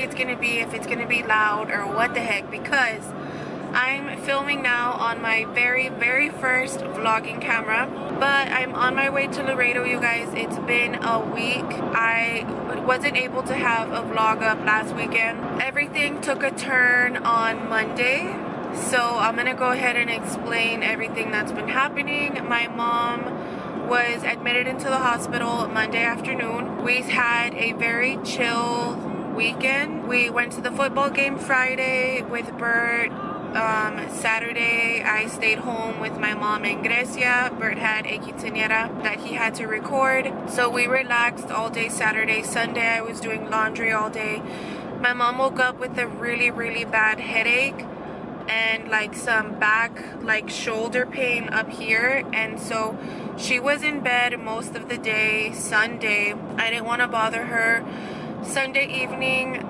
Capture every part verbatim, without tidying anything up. noisy it's gonna be, if it's gonna be loud or what the heck, because I'm filming now on my very very first vlogging camera. But I'm on my way to Laredo, you guys. It's been a week. I wasn't able to have a vlog up last weekend. Everything took a turn on Monday, so I'm gonna go ahead and explain everything that's been happening. My mom was admitted into the hospital Monday afternoon. We had a very chill weekend. We went to the football game Friday with Bert. Um, Saturday I stayed home with my mom and Grecia. Bert had a quinceañera that he had to record, so we relaxed all day Saturday. Sunday I was doing laundry all day. My mom woke up with a really really bad headache and like some back, like shoulder pain up here, and so she was in bed most of the day Sunday. I didn't want to bother her. Sunday evening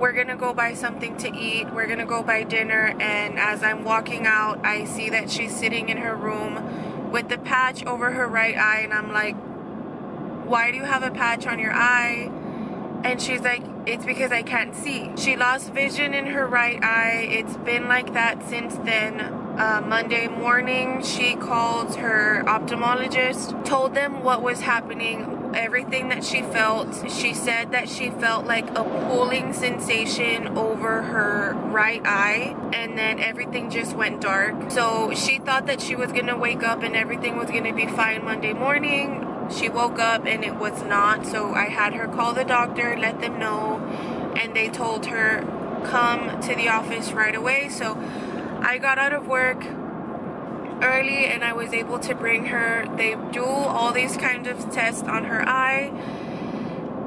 we're gonna go buy something to eat, we're gonna go buy dinner, and as I'm walking out I see that she's sitting in her room with the patch over her right eye, and I'm like, why do you have a patch on your eye? And she's like, it's because I can't see. She lost vision in her right eye. It's been like that since then. uh, Monday morning she called her ophthalmologist, told them what was happening, everything that she felt. She said that she felt like a pulling sensation over her right eye, and then everything just went dark. So she thought that she was gonna wake up and everything was gonna be fine Monday morning. She woke up and it was not, so I had her call the doctor, let them know, and they told her come to the office right away. So I got out of work early and I was able to bring her. They do all these kinds of tests on her eye.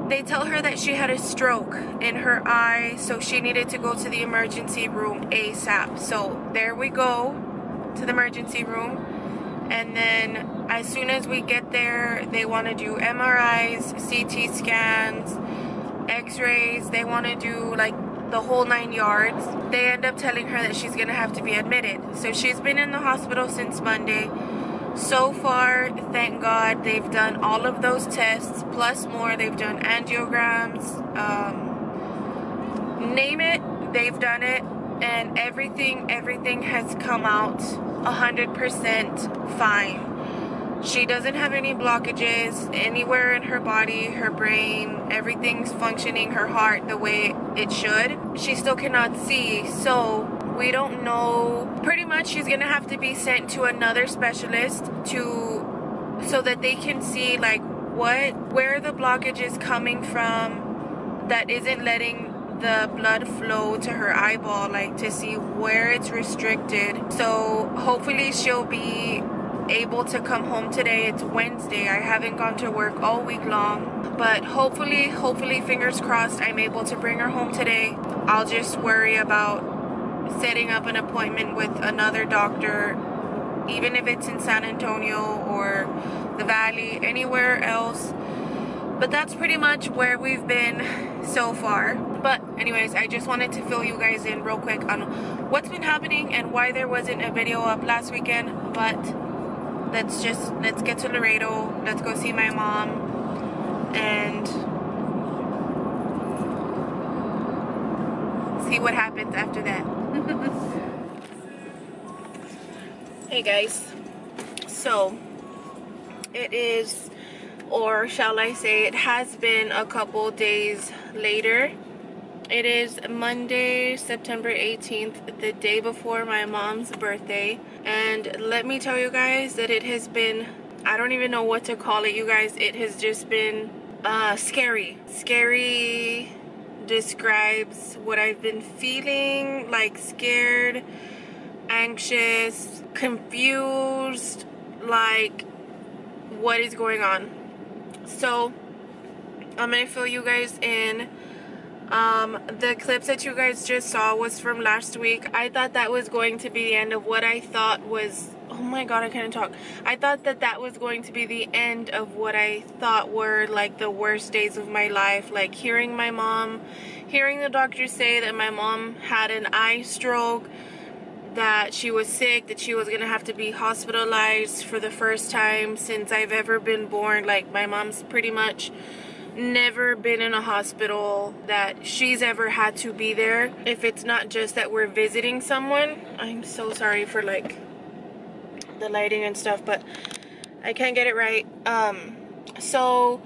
They tell her that she had a stroke in her eye, so she needed to go to the emergency room ASAP. So there we go to the emergency room, and then as soon as we get there they want to do M R Is, C T scans, x-rays. They want to do like the whole nine yards. They end up telling her that she's gonna have to be admitted. So she's been in the hospital since Monday. So far, thank God, they've done all of those tests plus more. They've done angiograms, um, name it, they've done it, and everything everything has come out one hundred percent fine. She doesn't have any blockages anywhere in her body, her brain, everything's functioning, her heart the way it should. She still cannot see, so we don't know. Pretty much she's gonna have to be sent to another specialist to so that they can see like what where the blockage is coming from that isn't letting the blood flow to her eyeball, like to see where it's restricted. So hopefully she'll be able to come home today. It's Wednesday. I haven't gone to work all week long, but hopefully hopefully fingers crossed I'm able to bring her home today. I'll just worry about setting up an appointment with another doctor, even if it's in San Antonio or the Valley, anywhere else. But that's pretty much where we've been so far. But anyways, I just wanted to fill you guys in real quick on what's been happening and why there wasn't a video up last weekend. But Let's just, let's get to Laredo, let's go see my mom, and see what happens after that. Hey guys, so it is, or shall I say, it has been a couple days later. It is Monday, September eighteenth, the day before my mom's birthday. And let me tell you guys that it has been, I don't even know what to call it, you guys. It has just been uh, scary. Scary describes what I've been feeling, like scared, anxious, confused, like what is going on. So I'm gonna fill you guys in. Um, the clips that you guys just saw was from last week. I thought that was going to be the end of what I thought was, oh my god, I couldn't talk. I thought that that was going to be the end of what I thought were like the worst days of my life. Like hearing my mom, hearing the doctor say that my mom had an eye stroke, that she was sick, that she was gonna have to be hospitalized for the first time since I've ever been born. Like my mom's pretty much never been in a hospital that she's ever had to be there if it's not just that we're visiting someone. I'm so sorry for like the lighting and stuff, but I can't get it right. Um, so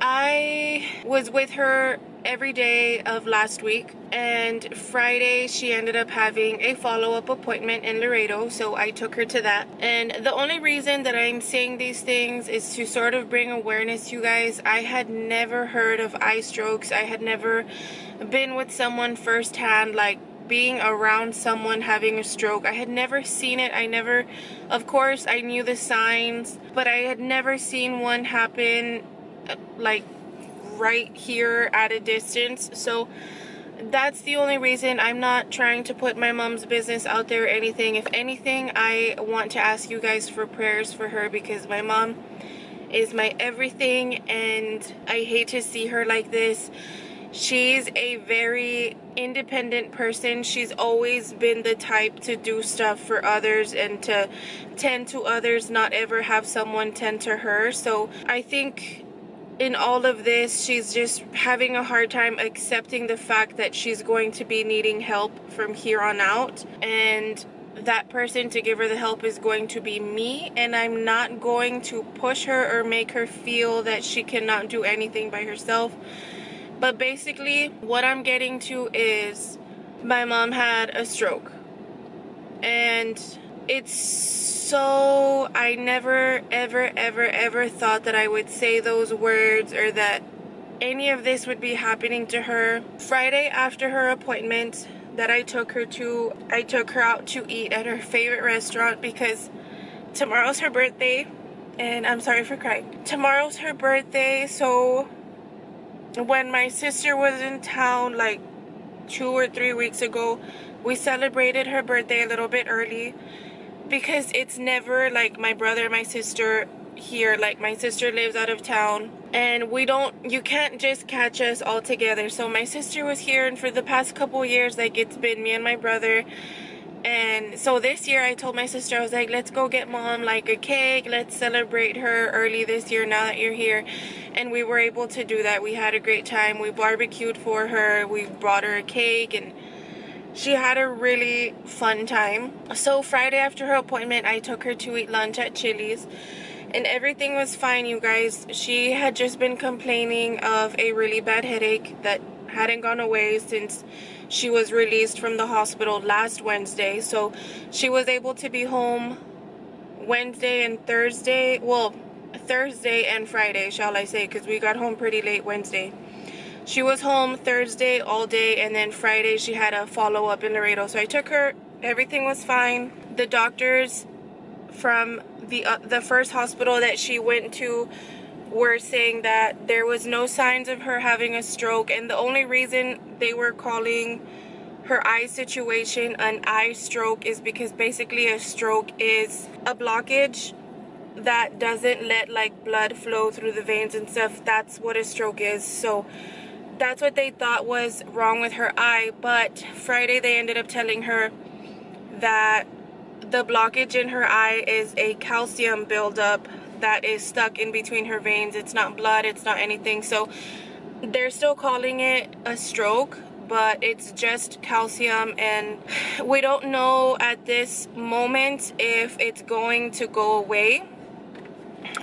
I was with her every day of last week, and Friday she ended up having a follow-up appointment in Laredo, so I took her to that. And the only reason that I'm saying these things is to sort of bring awareness, you guys. I had never heard of eye strokes. I had never been with someone firsthand, like being around someone having a stroke. I had never seen it. I never, of course, I knew the signs, but I had never seen one happen like right here at a distance. So that's the only reason. I'm not trying to put my mom's business out there or anything. If anything, I want to ask you guys for prayers for her, because my mom is my everything, and I hate to see her like this. She's a very independent person. She's always been the type to do stuff for others and to tend to others, not ever have someone tend to her. So I think in all of this, she's just having a hard time accepting the fact that she's going to be needing help from here on out, and that person to give her the help is going to be me, and I'm not going to push her or make her feel that she cannot do anything by herself. But basically, what I'm getting to is my mom had a stroke, and it's so, I never, ever, ever, ever thought that I would say those words or that any of this would be happening to her. Friday after her appointment that I took her to, I took her out to eat at her favorite restaurant, because tomorrow's her birthday, and I'm sorry for crying. Tomorrow's her birthday, so when my sister was in town like two or three weeks ago, we celebrated her birthday a little bit early, because it's never like my brother and my sister here. Like, my sister lives out of town, and we don't, you can't just catch us all together. So my sister was here, and for the past couple years, like, it's been me and my brother. And so this year I told my sister, I was like, let's go get mom like a cake, let's celebrate her early this year now that you're here. And we were able to do that. We had a great time. We barbecued for her, we brought her a cake, and she had a really fun time. So Friday after her appointment, I took her to eat lunch at Chili's, and everything was fine, you guys. She had just been complaining of a really bad headache that hadn't gone away since she was released from the hospital last Wednesday. So she was able to be home Wednesday and Thursday. Well, Thursday and Friday, shall I say, because we got home pretty late Wednesday. She was home Thursday all day, and then Friday she had a follow-up in Laredo. So I took her. Everything was fine. The doctors from the uh, the first hospital that she went to were saying that there was no signs of her having a stroke, and the only reason they were calling her eye situation an eye stroke is because basically a stroke is a blockage that doesn't let like blood flow through the veins and stuff. That's what a stroke is. So that's what they thought was wrong with her eye. But Friday they ended up telling her that the blockage in her eye is a calcium buildup that is stuck in between her veins. It's not blood, it's not anything. So they're still calling it a stroke, but it's just calcium, and we don't know at this moment if it's going to go away,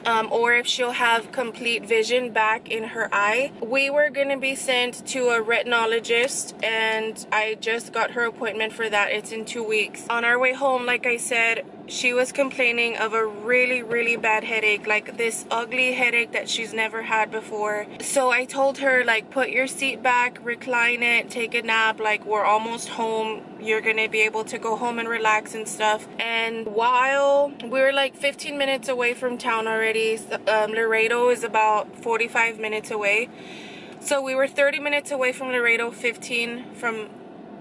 um, or if she'll have complete vision back in her eye. We were gonna be sent to a retinologist, and I just got her appointment for that. It's in two weeks. On our way home, like I said, she was complaining of a really, really bad headache, like this ugly headache that she's never had before. So I told her, like, put your seat back, recline it, take a nap, like, we're almost home. You're gonna be able to go home and relax and stuff. And while we were like fifteen minutes away from town already, um, Laredo is about forty-five minutes away. So we were thirty minutes away from Laredo, fifteen from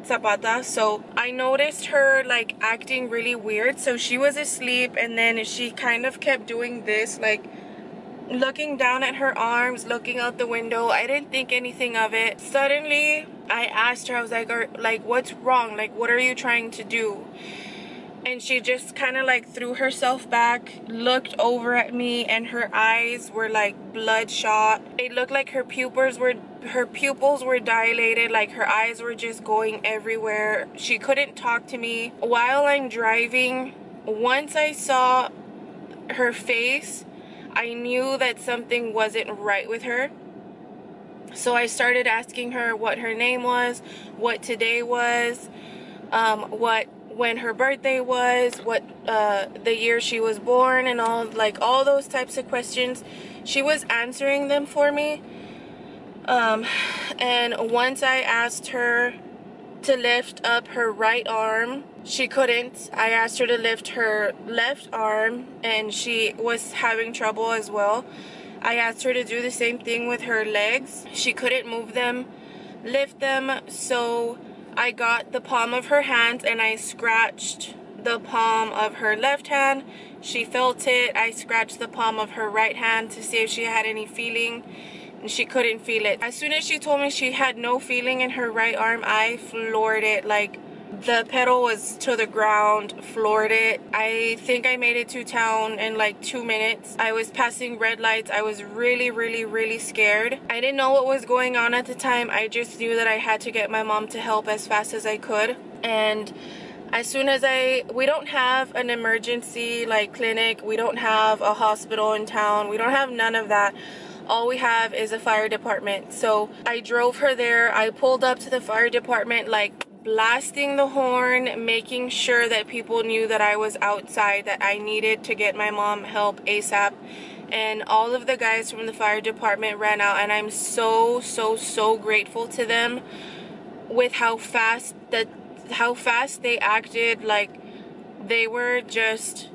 Zapata. So I noticed her like acting really weird. So she was asleep, and then she kind of kept doing this, like looking down at her arms, looking out the window. I didn't think anything of it. Suddenly I asked her, I was like, are, like, what's wrong? Like, what are you trying to do? and she just kind of like threw herself back, looked over at me, and her eyes were like bloodshot. It looked like her pupils were her pupils were dilated, like her eyes were just going everywhere. She couldn't talk to me. While I'm driving, once I saw her face, I knew that something wasn't right with her. So I started asking her what her name was, what today was, um, what when her birthday was, what uh, the year she was born, and all like all those types of questions. She was answering them for me. Um, and once I asked her to lift up her right arm, she couldn't. I asked her to lift her left arm, and she was having trouble as well. I asked her to do the same thing with her legs. She couldn't move them, lift them, so I got the palm of her hands and I scratched the palm of her left hand. She felt it. I scratched the palm of her right hand to see if she had any feeling, and she couldn't feel it. As soon as she told me she had no feeling in her right arm, I floored it. Like, the pedal was to the ground, floored it. I think I made it to town in like two minutes. I was passing red lights. I was really, really, really scared. I didn't know what was going on at the time. I just knew that I had to get my mom to help as fast as I could. And as soon as I, we don't have an emergency like clinic. We don't have a hospital in town. We don't have none of that. All we have is a fire department. So I drove her there. I pulled up to the fire department, like blasting the horn, making sure that people knew that I was outside, that I needed to get my mom help ASAP. And all of the guys from the fire department ran out, and I'm so, so, so grateful to them with how fast that how fast they acted. Like, they were just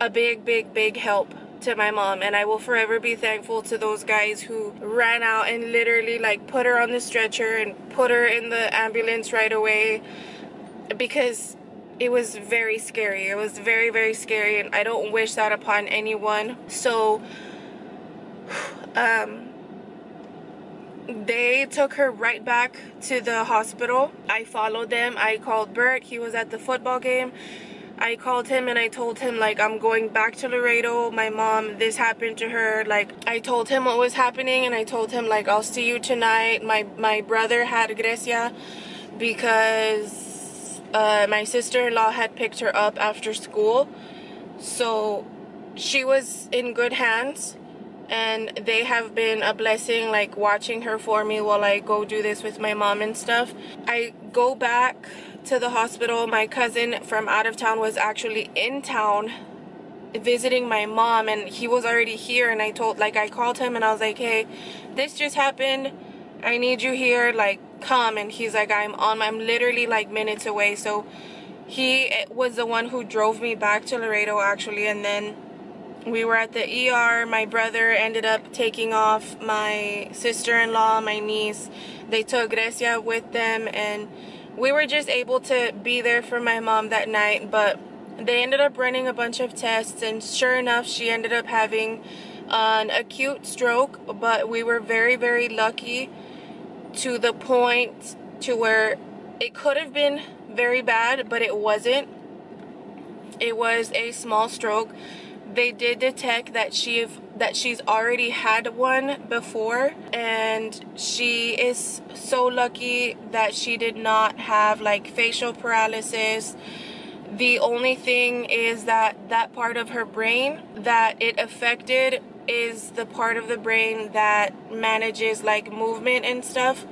a big, big, big help to my mom, and I will forever be thankful to those guys who ran out and literally like put her on the stretcher and put her in the ambulance right away, because it was very scary. It was very, very scary, and I don't wish that upon anyone. So um they took her right back to the hospital. I followed them. I called Bert. He was at the football game. I called him and I told him, like, I'm going back to Laredo. My mom, this happened to her. Like, I told him what was happening, and I told him, like, I'll see you tonight. My my brother had Grecia because uh, my sister-in-law had picked her up after school. So she was in good hands, and they have been a blessing, like, watching her for me while I go do this with my mom and stuff. I go back to the hospital. My cousin from out of town was actually in town visiting my mom, and he was already here, and I told, like, I called him and I was like, hey, this just happened, I need you here, like, come. And he's like, I'm on I'm literally like minutes away. So he was the one who drove me back to Laredo, actually. And then we were at the E R. My brother ended up taking off my sister-in-law, my niece. They took Grecia with them, and we were just able to be there for my mom that night. But they ended up running a bunch of tests, and sure enough, she ended up having an acute stroke. But we were very, very lucky to the point to where it could have been very bad, but it wasn't. It was a small stroke. They did detect that she that she's already had one before, and she is so lucky that she did not have like facial paralysis. The only thing is that that part of her brain that it affected is the part of the brain that manages like movement and stuff.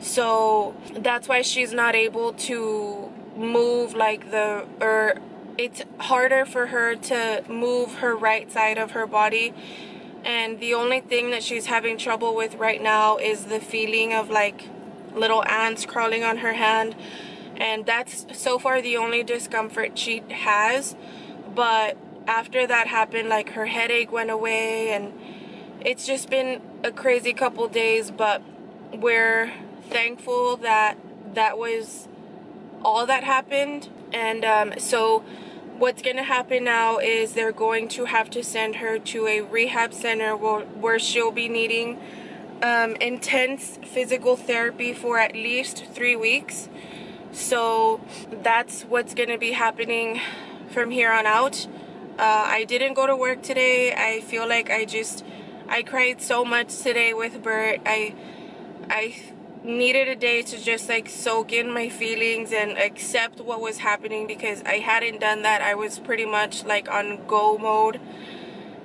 So that's why she's not able to move like the or it's harder for her to move her right side of her body. And the only thing that she's having trouble with right now is the feeling of like little ants crawling on her hand, and that's so far the only discomfort she has. But after that happened, like, her headache went away, and it's just been a crazy couple days. But we're thankful that that was all that happened. And um, so what's going to happen now is they're going to have to send her to a rehab center where, where she'll be needing um, intense physical therapy for at least three weeks. So that's what's gonna be happening from here on out. Uh, I didn't go to work today. I feel like I just, I cried so much today with Bert. I, I needed a day to just like soak in my feelings and accept what was happening, because I hadn't done that. I was pretty much like on go mode.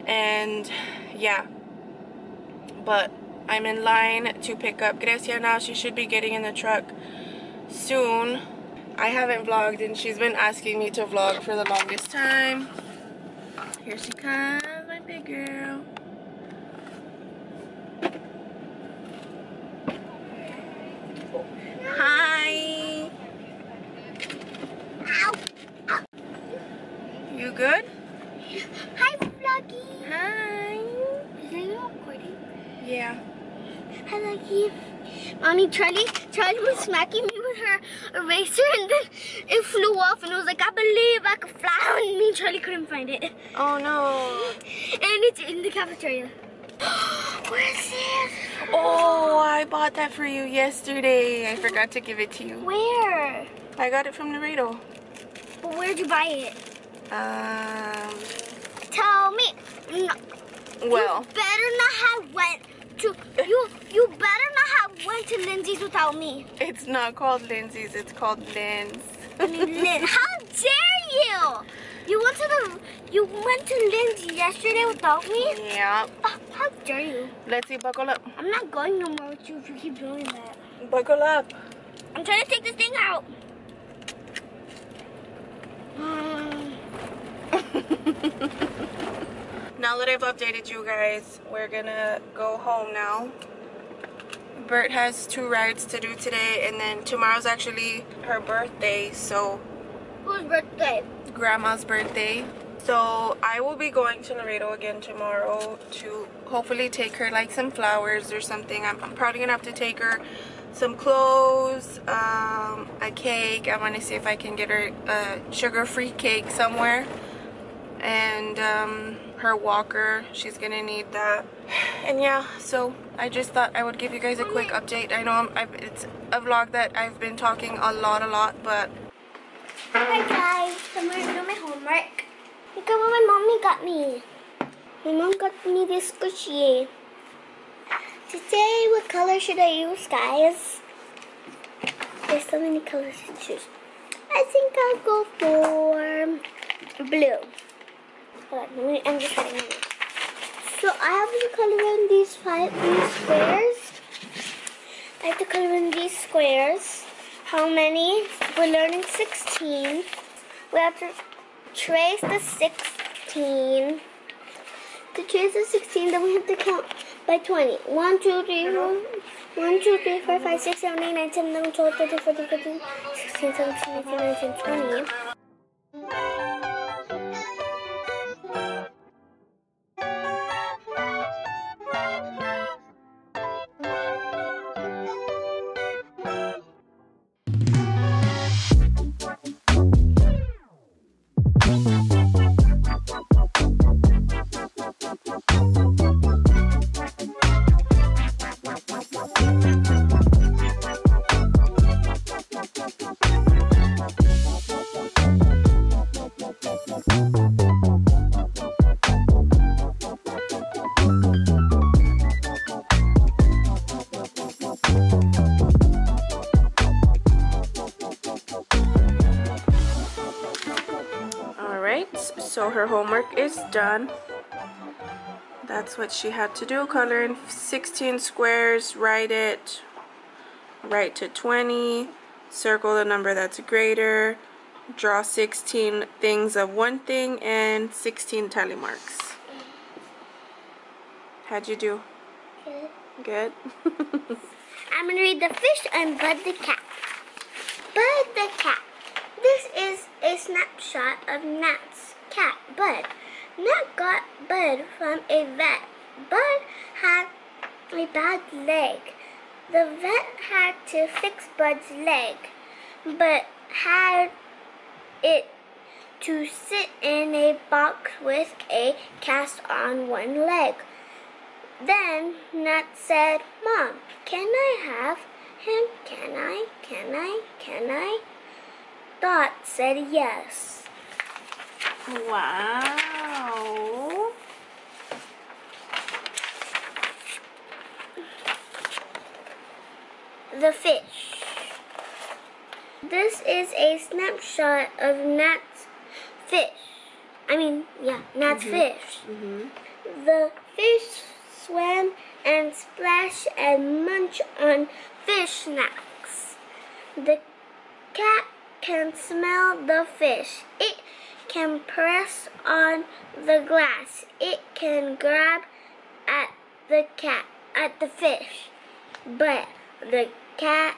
And yeah, but I'm in line to pick up Grecia now. She should be getting in the truck soon. I haven't vlogged and she's been asking me to vlog for the longest time. Here she comes, my big girl. Hi. Ow. Ow. You good? Hi, Vloggy. Hi. Is it recording? Yeah. Hi, Vloggy. Mommy, Charlie, Charlie was smacking me with her eraser, and then it flew off, and it was like, I believe I could fly, and me and Charlie couldn't find it. Oh, no. And it's in the cafeteria. Where is it? Oh, I bought that for you yesterday. I forgot to give it to you. Where? I got it from Laredo. But where'd you buy it? Um. Tell me. No. Well. You better not have wet. To, you you better not have went to Lindsay's without me. It's not called Lindsay's, it's called Lin's. Lin, how dare you! You went to the you went to Lindsay yesterday without me? Yeah. Oh, how dare you? Let's see, buckle up. I'm not going no more with you if you keep doing that. Buckle up. I'm trying to take this thing out. Mm. Now that I've updated you guys, we're gonna go home now. Bert has two rides to do today, and then tomorrow's actually her birthday, so... Whose birthday? Grandma's birthday. So I will be going to Laredo again tomorrow to hopefully take her like some flowers or something. I'm, I'm probably gonna have to take her some clothes, um, a cake. I wanna see if I can get her a sugar-free cake somewhere. And um, her walker, she's gonna need that. And yeah, so I just thought I would give you guys a quick update. I know I'm, I've, it's a vlog that I've been talking a lot, a lot, but... Hi guys, I'm gonna do my homework. Look at what my mommy got me. My mom got me this squishy. Today, what color should I use, guys? There's so many colors to choose. I think I'll go for blue. Hold on, I'm just cutting it. So I have to color in these five these squares. I have to color in these squares. How many? We're learning sixteen. We have to trace the sixteen. To trace the sixteen, then we have to count by twenty. one, two, three, four, one, two, three, four, five, six, seven, eight, nine, ten, eleven, twelve, thirteen, fourteen, fifteen, sixteen, seventeen, eighteen, nineteen, twenty. So her homework is done. That's what she had to do. Color in sixteen squares, write it, write to twenty, circle the number that's greater, draw sixteen things of one thing, and sixteen tally marks. How'd you do? Good. Good? I'm gonna read the fish and Bud the cat. Bud the cat. This is a snapshot of Nat's cat, Bud. Nat got Bud from a vet. Bud had a bad leg. The vet had to fix Bud's leg, but had it to sit in a box with a cast on one leg. Then Nat said, Mom, can I have him? Can I? Can I? Can I? dot said yes. Wow. The fish. This is a snapshot of Nat's fish. I mean, yeah, Nat's mm-hmm. fish. Mm-hmm. The fish swam and splashed and munched on fish snacks. The cat can smell the fish. It can press on the glass. It can grab at the cat, at the fish. But the cat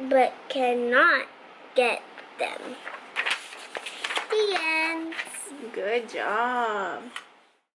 but cannot get them. The end. Good job.